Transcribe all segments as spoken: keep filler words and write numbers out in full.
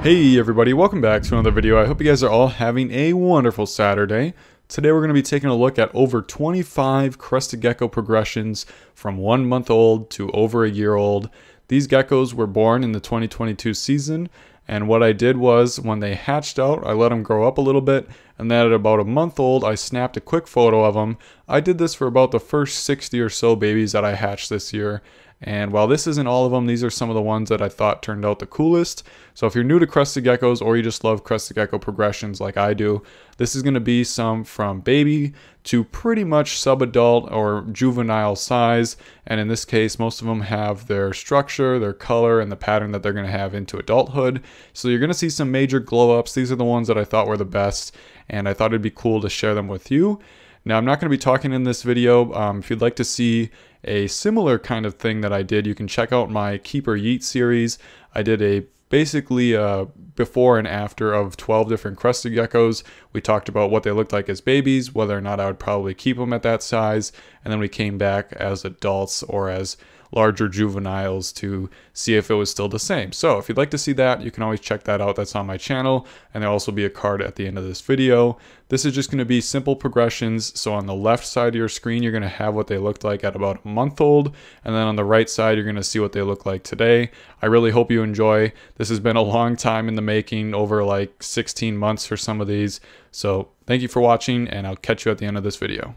Hey everybody, welcome back to another video. I hope you guys are all having a wonderful Saturday. Today we're going to be taking a look at over twenty-five crested gecko progressions from one month old to over a year old. These geckos were born in the twenty twenty-two season, and what I did was when they hatched out, I let them grow up a little bit, and then at about a month old, I snapped a quick photo of them. I did this for about the first sixty or so babies that I hatched this year. And while this isn't all of them, these are some of the ones that I thought turned out the coolest. So if you're new to crested geckos or you just love crested gecko progressions like I do, this is going to be some from baby to pretty much sub-adult or juvenile size. And in this case, most of them have their structure, their color, and the pattern that they're going to have into adulthood. So you're going to see some major glow-ups. These are the ones that I thought were the best, and I thought it'd be cool to share them with you. Now, I'm not going to be talking in this video. Um, if you'd like to see a similar kind of thing that I did, you can check out my Keeper Yeet series. I did a basically a before and after of twelve different crested geckos. We talked about what they looked like as babies, whether or not I would probably keep them at that size, and then we came back as adults or as larger juveniles to see if it was still the same. So if you'd like to see that, you can always check that out. That's on my channel, and there'll also be a card at the end of this video. This is just going to be simple progressions. So on the left side of your screen, you're going to have what they looked like at about a month old, and then on the right side, you're going to see what they look like today. I really hope you enjoy. This has been a long time in the making, over like sixteen months for some of these. So thank you for watching, and I'll catch you at the end of this video.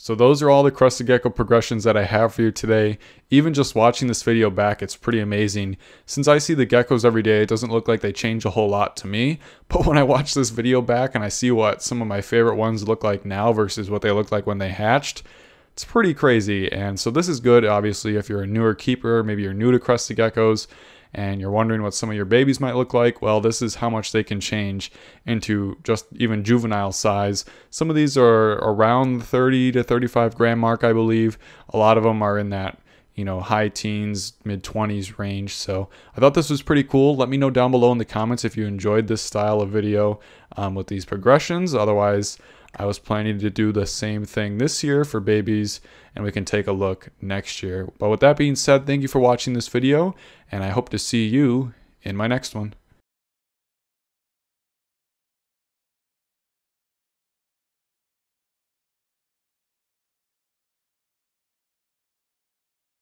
So those are all the crested gecko progressions that I have for you today. Even just watching this video back, it's pretty amazing. Since I see the geckos every day, it doesn't look like they change a whole lot to me. But when I watch this video back and I see what some of my favorite ones look like now versus what they looked like when they hatched, it's pretty crazy. And so this is good, obviously, if you're a newer keeper, maybe you're new to crested geckos, and you're wondering what some of your babies might look like. Well, this is how much they can change into just even juvenile size. Some of these are around thirty to thirty-five gram mark, I believe. A lot of them are in that, you know, high teens, mid twenties range. So I thought this was pretty cool. Let me know down below in the comments if you enjoyed this style of video um, with these progressions. Otherwise, I was planning to do the same thing this year for babies, and we can take a look next year. But with that being said, thank you for watching this video, and I hope to see you in my next one.